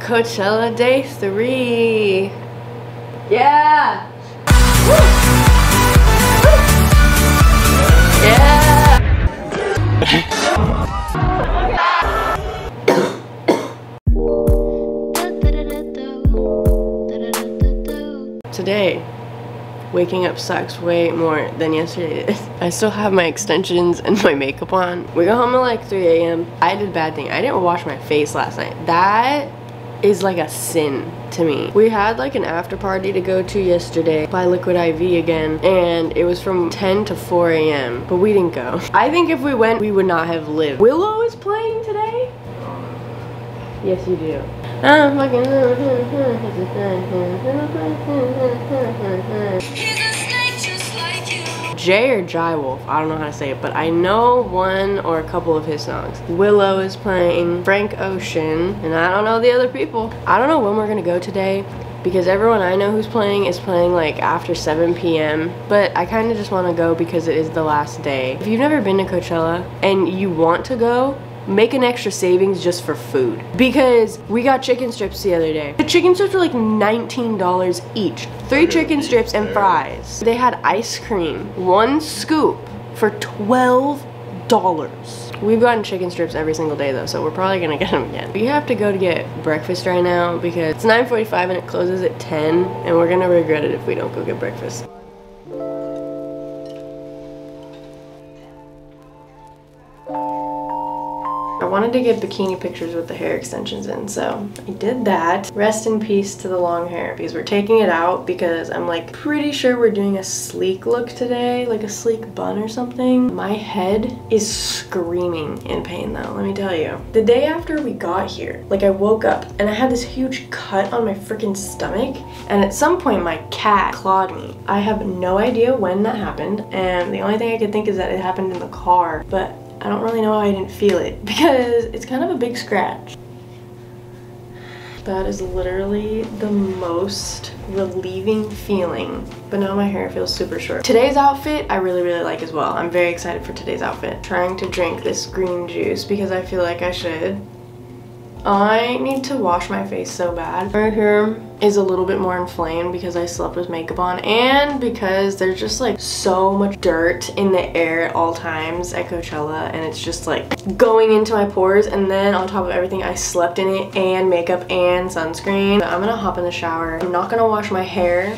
Coachella day 3. Yeah. Woo. Woo. Yeah. Today, waking up sucks way more than yesterday did. I still have my extensions and my makeup on. We got home at like 3 a.m. I did a bad thing. I didn't wash my face last night. That is like a sin to me. We had like an after party to go to yesterday by Liquid IV again, and it was from 10 to 4 a.m. But we didn't go. I think if we went, we would not have lived. Willow is playing today? Yes, you do. I'm fucking... Jay or Jai Wolf, I don't know how to say it, but I know one or a couple of his songs. Willow is playing, Frank Ocean, and I don't know the other people. I don't know when we're gonna go today, because everyone I know who's playing is playing like after 7 p.m. But I kind of just want to go because it is the last day. If you've never been to Coachella and you want to go, make an extra savings just for food, because we got chicken strips the other day. The chicken strips were like $19 each. 3 chicken strips and fries. They had ice cream, 1 scoop for $12. We've gotten chicken strips every single day though, so we're probably gonna get them again. We have to go to get breakfast right now because it's 9:45 and it closes at 10, and we're gonna regret it if we don't go get breakfast. I wanted to get bikini pictures with the hair extensions in, so I did that. Rest in peace to the long hair, because we're taking it out because I'm like pretty sure we're doing a sleek look today, like a sleek bun or something. My head is screaming in pain though, let me tell you. The day after we got here, like I woke up and I had this huge cut on my freaking stomach, and at some point my cat clawed me. I have no idea when that happened, and the only thing I could think is that it happened in the car, but I don't really know why I didn't feel it, because it's kind of a big scratch. That is literally the most relieving feeling, but now my hair feels super short. Today's outfit I really like as well. I'm very excited for today's outfit. Trying to drink this green juice because I feel like I should. I need to wash my face so bad. Right here is a little bit more inflamed because I slept with makeup on, and because there's just like so much dirt in the air at all times at Coachella, and it's just like going into my pores, and then on top of everything I slept in it and makeup and sunscreen. So I'm gonna hop in the shower. I'm not gonna wash my hair.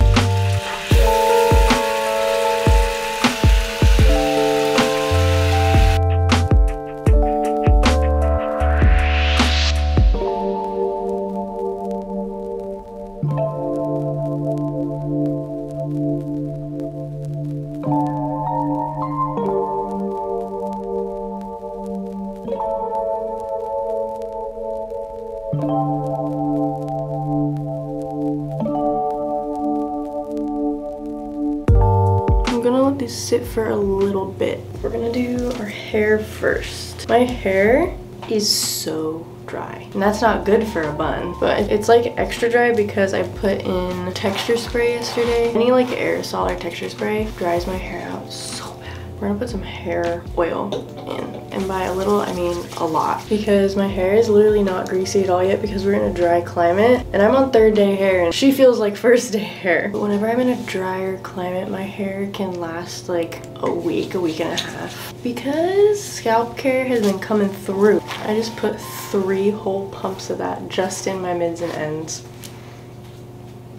Sit for a little bit. We're gonna do our hair first. My hair is so dry, and that's not good for a bun, but it's like extra dry because I put in texture spray yesterday. Any like aerosol or texture spray dries my hair out so bad. We're gonna put some hair oil in, and by a little I mean a lot, because my hair is literally not greasy at all yet because we're in a dry climate, and I'm on 3rd day hair and she feels like 1st day hair. But whenever I'm in a drier climate, my hair can last like a week and a half, because scalp care has been coming through. I just put 3 whole pumps of that just in my mids and ends,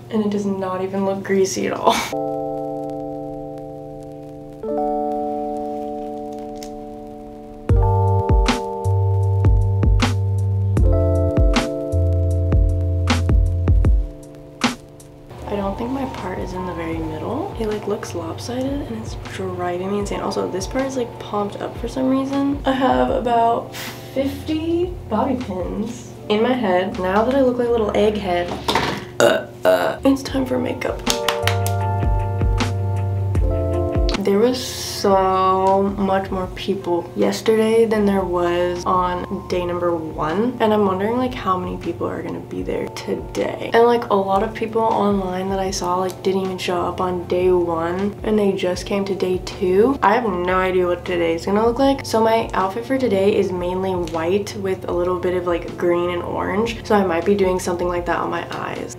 and it does not even look greasy at all. Looks lopsided and it's driving me insane. Also, this part is like pumped up for some reason. I have about 50 bobby pins in my head. Now that I look like a little egghead, it's time for makeup. There was so much more people yesterday than there was on day number one, and I'm wondering like how many people are gonna be there today. And like a lot of people online that I saw like didn't even show up on day one and they just came to day two. I have no idea what today is gonna look like. So my outfit for today is mainly white with a little bit of like green and orange, so I might be doing something like that on my eyes.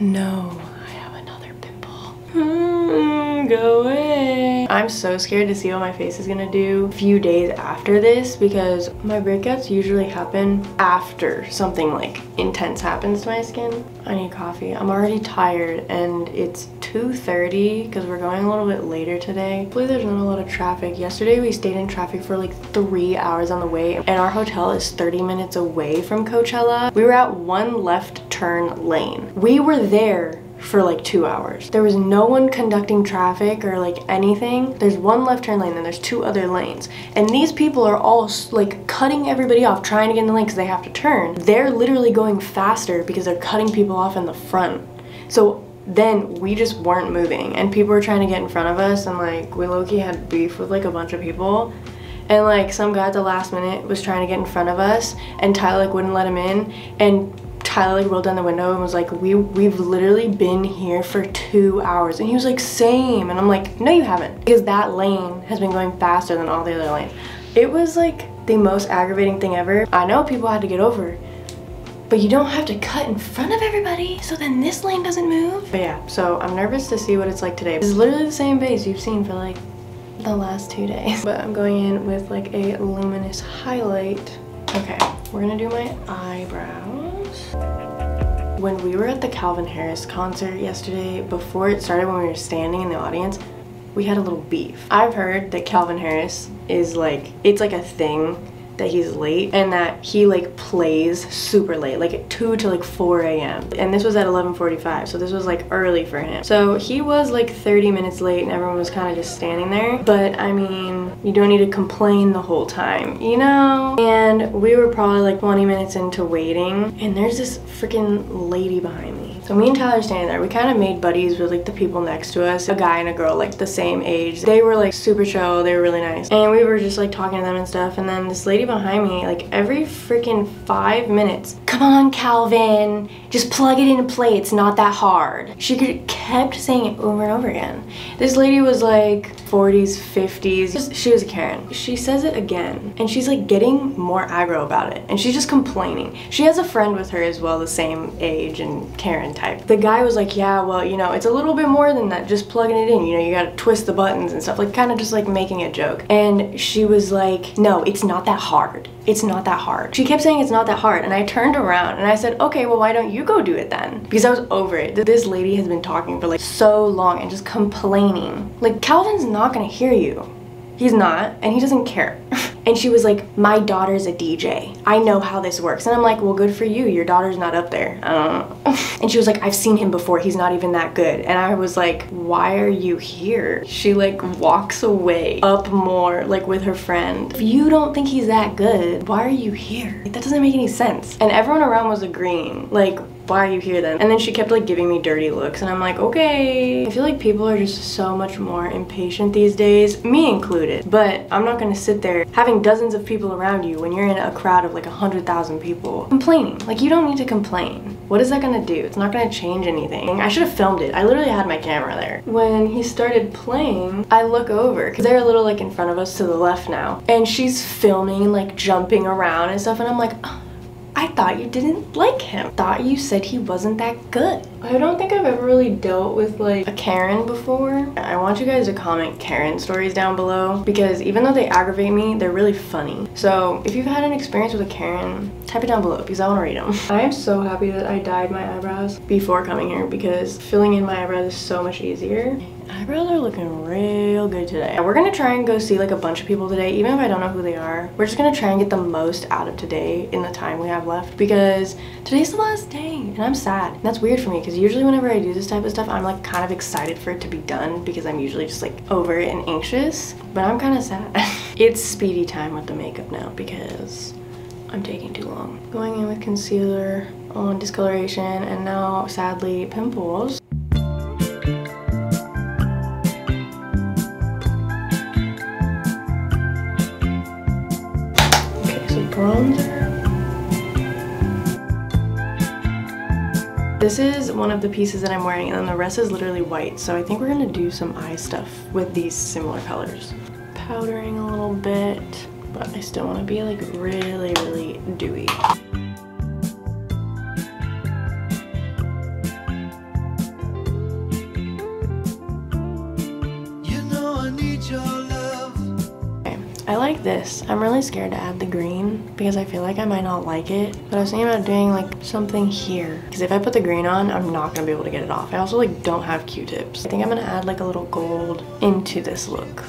No, I have another pimple. Go away. I'm so scared to see what my face is gonna do a few days after this, because my breakouts usually happen after something like intense happens to my skin. I need coffee. I'm already tired and it's 2:30 because we're going a little bit later today. Hopefully there's not a lot of traffic. Yesterday we stayed in traffic for like 3 hours on the way, and our hotel is 30 minutes away from Coachella. We were at one left turn lane. We were there for like 2 hours. There was no one conducting traffic or like anything. There's one left turn lane and there's two other lanes, and these people are all like cutting everybody off trying to get in the lane because they have to turn. They're literally going faster because they're cutting people off in the front. So then we just weren't moving, and people were trying to get in front of us, and like we low-key had beef with like a bunch of people. And like some guy at the last minute was trying to get in front of us, and Tyler like wouldn't let him in, and Tyler like rolled down the window and was like, we've literally been here for 2 hours. And he was like, same. And I'm like, no you haven't, because that lane has been going faster than all the other lanes. It was like the most aggravating thing ever. I know people had to get over, but you don't have to cut in front of everybody, so then this lane doesn't move. But yeah, so I'm nervous to see what it's like today. This is literally the same face you've seen for like the last 2 days. But I'm going in with like a luminous highlight. Okay, we're gonna do my eyebrows. When we were at the Calvin Harris concert yesterday, before it started, when we were standing in the audience, we had a little beef. I've heard that Calvin Harris is like, it's like a thing that he's late, and that he like plays super late, like at 2 to like 4 a.m. and this was at 11:45, so this was like early for him. So he was like 30 minutes late, and everyone was kind of just standing there. But I mean, you don't need to complain the whole time, you know? And we were probably like 20 minutes into waiting, and there's this freaking lady behind me. So me and Tyler are standing there. We kind of made buddies with like the people next to us, a guy and a girl like the same age. They were like super chill, they were really nice, and we were just like talking to them and stuff. And then this lady behind me, like every freaking 5 minutes, come on Calvin, just plug it into play, it's not that hard. She kept saying it over and over again. This lady was like 40s, 50s, she was a Karen. She says it again, and she's like getting more aggro about it, and she's just complaining. She has a friend with her as well, the same age and Karen type. The guy was like, yeah, well, you know, it's a little bit more than that, just plugging it in, you know, you gotta twist the buttons and stuff, like kind of just like making a joke. And she was like, no, it's not that hard, it's not that hard. She kept saying it's not that hard, and I turned around and I said, okay, well, why don't you go do it then? Because I was over it. This lady has been talking for like so long and just complaining. Like, Calvin's not gonna hear you. He's not, and he doesn't care. And she was like, my daughter's a DJ, I know how this works. And I'm like, well, good for you, your daughter's not up there, I don't know. And she was like, I've seen him before, he's not even that good. And I was like, why are you here? She like walks away up more, like with her friend. If you don't think he's that good, why are you here? Like, that doesn't make any sense. And everyone around was agreeing, like, why are you here then? And then she kept like giving me dirty looks, and I'm like, okay. I feel like people are just so much more impatient these days, me included. But I'm not gonna sit there having dozens of people around you when you're in a crowd of like 100,000 people complaining. Like, you don't need to complain. What is that gonna do? It's not gonna change anything. I should have filmed it. I literally had my camera there. When he started playing, I look over because they're a little like in front of us to the left now, and she's filming and like jumping around and stuff, and I'm like, oh, I thought you didn't like him. Thought you said he wasn't that good. I don't think I've ever really dealt with like a Karen before. I want you guys to comment Karen stories down below, because even though they aggravate me, they're really funny. So if you've had an experience with a Karen, type it down below because I want to read them. I am so happy that I dyed my eyebrows before coming here, because filling in my eyebrows is so much easier. Eyebrows are looking real good today. We're gonna try and go see like a bunch of people today, even if I don't know who they are. We're just gonna try and get the most out of today in the time we have left, because today's the last day and I'm sad. And that's weird for me, because usually whenever I do this type of stuff, I'm like kind of excited for it to be done, because I'm usually just like over it and anxious, but I'm kind of sad. It's speedy time with the makeup now because I'm taking too long. Going in with concealer on discoloration, and now sadly pimples. from. This is one of the pieces that I'm wearing, and then the rest is literally white, so I think we're gonna do some eye stuff with these similar colors. Powdering a little bit, but I still wanna be like really, really dewy. You know I need your love. Okay, I like this. I'm really scared to add the green because I feel like I might not like it, but I was thinking about doing like something here, because if I put the green on, I'm not gonna be able to get it off. I also like don't have Q-tips. I think I'm gonna add like a little gold into this look.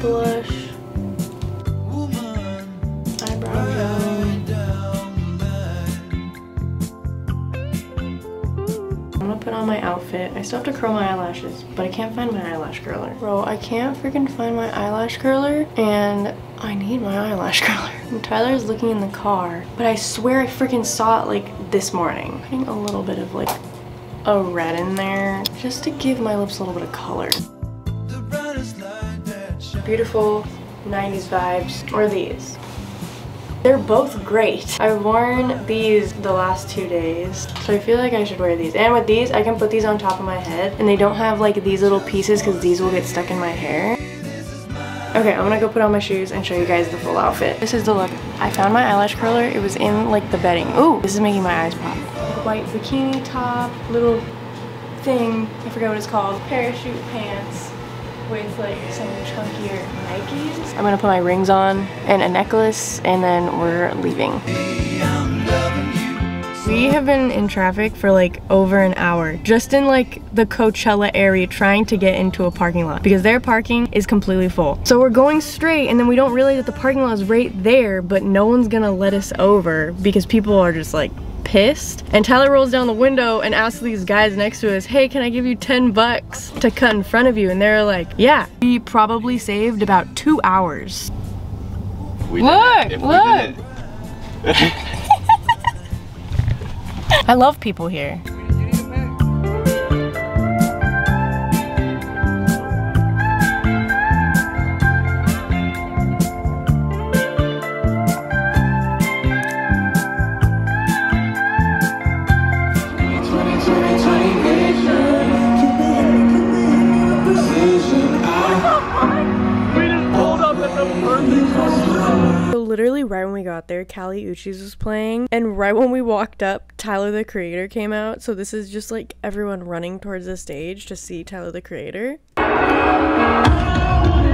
Blush, eyebrow down. I'm gonna put on my outfit. I still have to curl my eyelashes, but I can't find my eyelash curler. Bro, I can't freaking find my eyelash curler, and I need my eyelash curler. And Tyler's looking in the car, but I swear I freaking saw it like this morning. Putting a little bit of like a red in there just to give my lips a little bit of color. Beautiful 90s vibes, or these. They're both great. I've worn these the last 2 days, so I feel like I should wear these. And with these, I can put these on top of my head, and they don't have like these little pieces because these will get stuck in my hair. Okay, I'm gonna go put on my shoes and show you guys the full outfit. This is the look. I found my eyelash curler. It was in like the bedding. Ooh, this is making my eyes pop. White bikini top, little thing, I forgot what it's called, parachute pants. With like some chunkier Nikes. I'm gonna put my rings on and a necklace, and then we're leaving. We have been in traffic for like over an hour, just in like the Coachella area, trying to get into a parking lot because their parking is completely full. So we're going straight, and then we don't realize that the parking lot is right there, but no one's gonna let us over because people are just like pissed. And Tyler rolls down the window and asks these guys next to us, hey, can I give you 10 bucks to cut in front of you? And they're like, yeah. We probably saved about 2 hours. We look, did it. Look. We did it. I love people here. Literally right when we got there, Kali Uchis was playing, and right when we walked up, Tyler the Creator came out. So this is just like everyone running towards the stage to see Tyler the Creator. I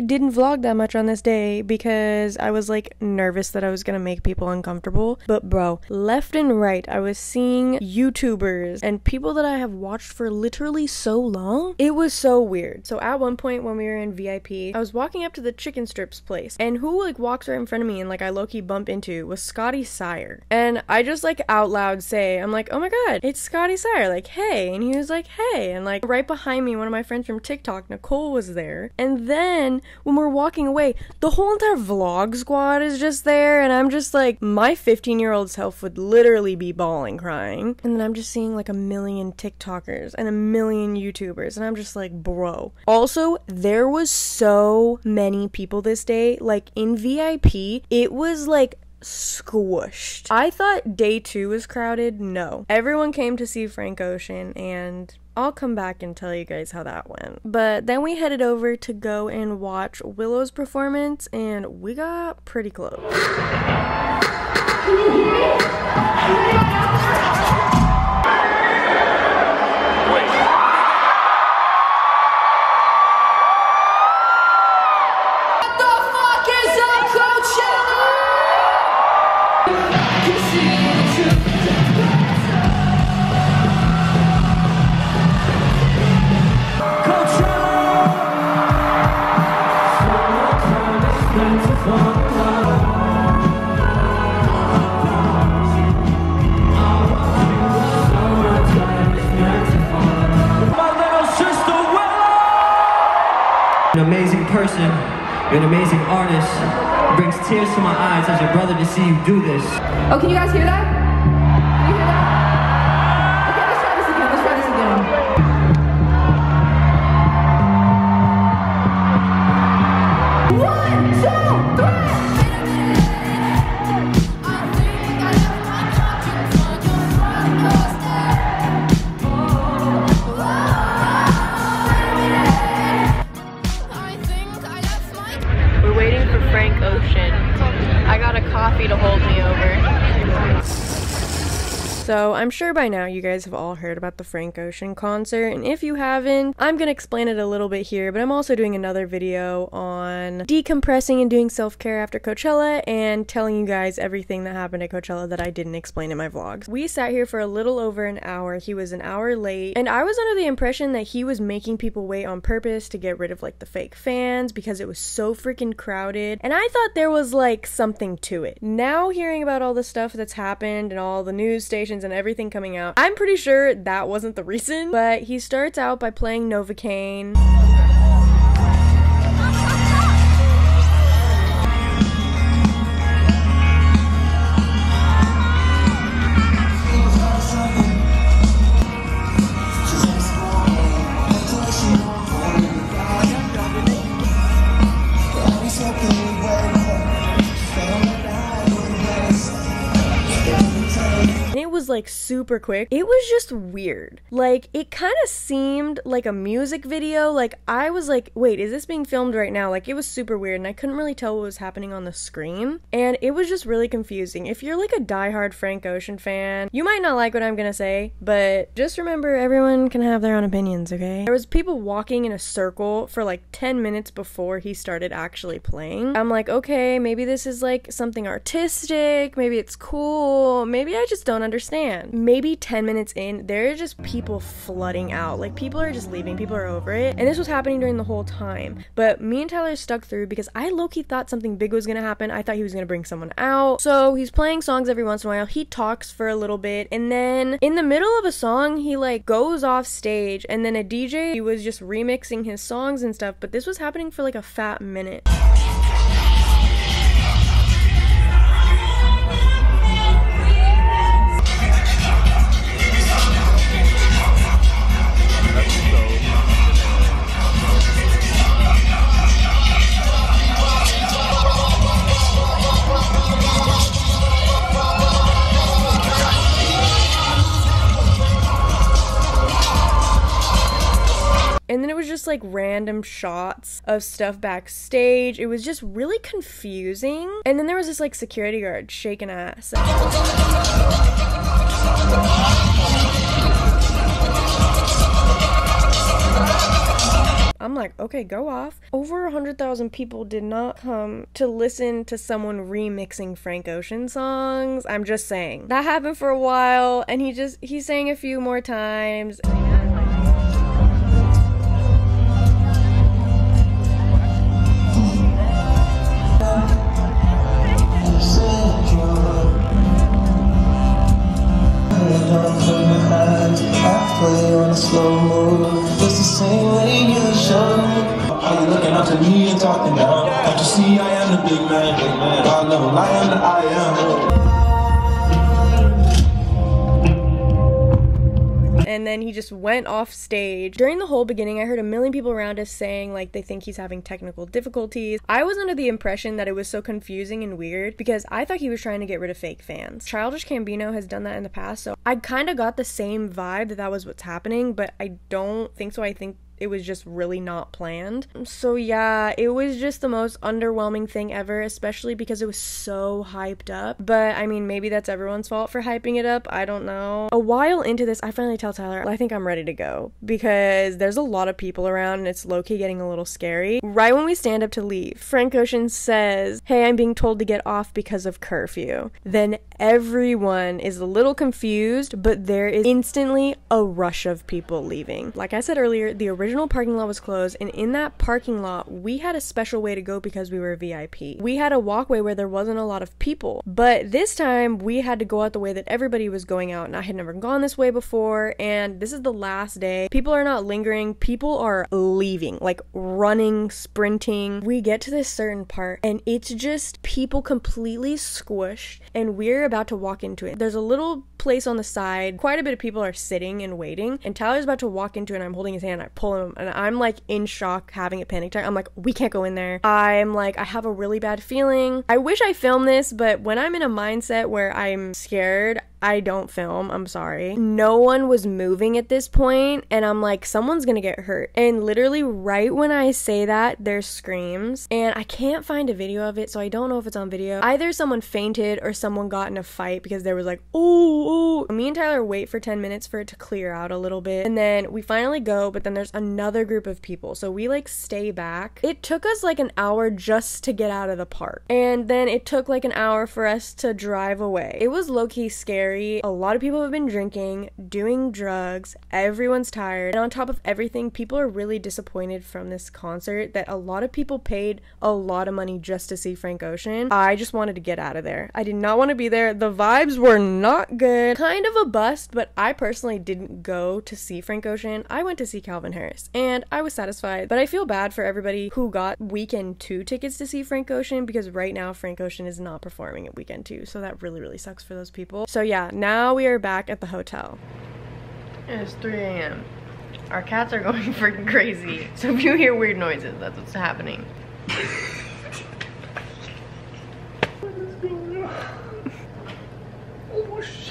didn't vlog that much on this day because I was like nervous that I was gonna make people uncomfortable, but bro, left and right I was seeing YouTubers and people that I have watched for literally so long. It was so weird. So at one point when we were in VIP, I was walking up to the chicken strips place, and who like walks right in front of me and like I low-key bump into was Scotty Sire, and I just like out loud say, I'm like, oh my god, it's Scotty Sire, like hey. And he was like hey, and like right behind me one of my friends from TikTok, Nicole, was there. And then when we're walking away, the whole entire vlog squad is just there, and I'm just like, my 15-year-old self would literally be bawling, crying. And then I'm just seeing like a million TikTokers and a million YouTubers, and I'm just like, bro. Also, there was so many people this day. Like in VIP, it was like squished. I thought day 2 was crowded. No. Everyone came to see Frank Ocean, and I'll come back and tell you guys how that went. But then we headed over to go and watch Willow's performance, and we got pretty close. Can you hear it? What the fuck is up, Coachella? You're an amazing artist. It brings tears to my eyes as your brother to see you do this. Oh, can you guys hear that? Can you hear that? Okay, let's try this again. Let's try this again. One, two, three. Frank Ocean. I got a coffee to hold me over. So I'm sure by now you guys have all heard about the Frank Ocean concert, and if you haven't, I'm gonna explain it a little bit here, but I'm also doing another video on decompressing and doing self-care after Coachella and telling you guys everything that happened at Coachella that I didn't explain in my vlogs. We sat here for a little over an hour. He was an hour late, and I was under the impression that he was making people wait on purpose to get rid of like the fake fans because it was so freaking crowded, and I thought there was like something to it. Now hearing about all the stuff that's happened and all the news stations and everything coming out, I'm pretty sure that wasn't the reason, but he starts out by playing Novocaine. Was like super quick. It was just weird. Like, it kind of seemed like a music video. Like, I was like, wait, is this being filmed right now? Like, it was super weird, and I couldn't really tell what was happening on the screen, and it was just really confusing. If you're like a diehard Frank Ocean fan, you might not like what I'm gonna say, but just remember everyone can have their own opinions, okay? There was people walking in a circle for like 10 minutes before he started actually playing. I'm like, okay, maybe this is like something artistic, maybe it's cool, maybe I just don't understand. Maybe 10 minutes in, there are just people flooding out. Like, people are just leaving, people are over it, and this was happening during the whole time. But me and Tyler stuck through because I low-key thought something big was gonna happen. I thought he was gonna bring someone out. So he's playing songs every once in a while, he talks for a little bit, and then in the middle of a song he like goes off stage, and then a DJ, he was just remixing his songs and stuff, but this was happening for like a fat minute. And then it was just like random shots of stuff backstage. It was just really confusing. And then there was this like security guard shaking ass. I'm like, okay, go off. Over 100,000 people did not come to listen to someone remixing Frank Ocean songs. I'm just saying. That happened for a while, and he sang a few more times. And then he just went off stage. During the whole beginning, I heard a million people around us saying like they think he's having technical difficulties. I was under the impression that it was so confusing and weird because I thought he was trying to get rid of fake fans. Childish Gambino has done that in the past, so I kind of got the same vibe that was what's happening, but I don't think so. I think it was just really not planned. So yeah, it was just the most underwhelming thing ever, especially because it was so hyped up. But I mean, maybe that's everyone's fault for hyping it up, I don't know. A while into this, I finally tell Tyler, I think I'm ready to go because there's a lot of people around and it's low-key getting a little scary. Right when we stand up to leave, Frank Ocean says, hey, I'm being told to get off because of curfew. Then everyone is a little confused, but there is instantly a rush of people leaving. Like I said earlier, the original original parking lot was closed, and in that parking lot, we had a special way to go because we were VIP. We had a walkway where there wasn't a lot of people, but this time we had to go out the way that everybody was going out, and I had never gone this way before, and this is the last day. People are not lingering. People are leaving, like running, sprinting. We get to this certain part, and it's just people completely squished, and we're about to walk into it. There's a little place on the side. Quite a bit of people are sitting and waiting, and Tyler's about to walk into it, and I'm holding his hand. I pull him, and I'm like in shock, having a panic attack. I'm like, we can't go in there. I'm like, I have a really bad feeling. I wish I filmed this, but when I'm in a mindset where I'm scared, I don't film. I'm sorry. No one was moving at this point, and I'm like, someone's gonna get hurt. And literally right when I say that, there's screams, and I can't find a video of it, so I don't know if it's on video. Either someone fainted or someone got in a fight because there was like, ooh, ooh. Me and Tyler wait for 10 minutes for it to clear out a little bit, and then we finally go, but then there's another group of people, so we like stay back. It took us like an hour just to get out of the park, and then it took like an hour for us to drive away. It was low-key scary. A lot of people have been drinking, doing drugs, everyone's tired, and on top of everything, people are really disappointed from this concert that a lot of people paid a lot of money just to see Frank Ocean. I just wanted to get out of there. I did not want to be there. The vibes were not good. Kind of a bust, but I personally didn't go to see Frank Ocean. I went to see Calvin Harris, and I was satisfied, but I feel bad for everybody who got weekend 2 tickets to see Frank Ocean, because right now Frank Ocean is not performing at weekend 2, so that really, really sucks for those people. So yeah, now we are back at the hotel. It's 3 a.m. Our cats are going freaking crazy. So if you hear weird noises, that's what's happening. What is going on? Oh shit.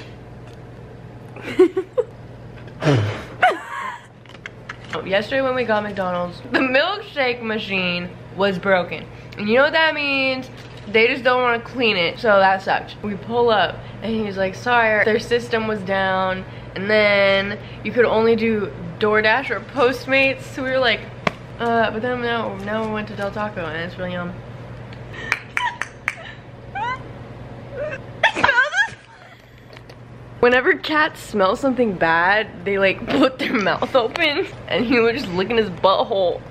Oh, yesterday when we got McDonald's, the milkshake machine was broken. And you know what that means? They just don't want to clean it, so that sucked. We pull up, and he's like, sorry, their system was down, and then you could only do DoorDash or Postmates, so we were like, but then now we went to Del Taco, and it's really yum. Whenever cats smell something bad, they like put their mouth open, and he was just licking his butthole.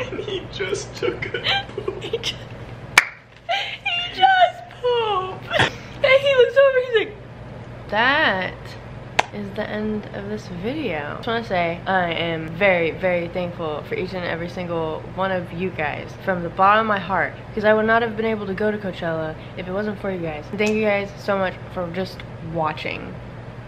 And he just took a poop. He just pooped. And he looks over, he's like, that is the end of this video. I just want to say I am very, very thankful for each and every single one of you guys from the bottom of my heart, because I would not have been able to go to Coachella if it wasn't for you guys. Thank you guys so much for just watching.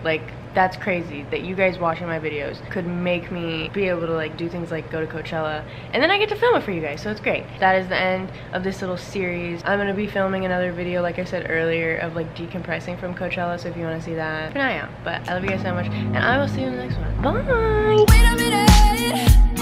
Like, that's crazy that you guys watching my videos could make me be able to like do things like go to Coachella, and then I get to film it for you guys, so it's great. That is the end of this little series. I'm gonna be filming another video, like I said earlier, of like decompressing from Coachella, so if you want to see that, keep an eye out. But I love you guys so much, and I will see you in the next one. Bye. Wait a minute.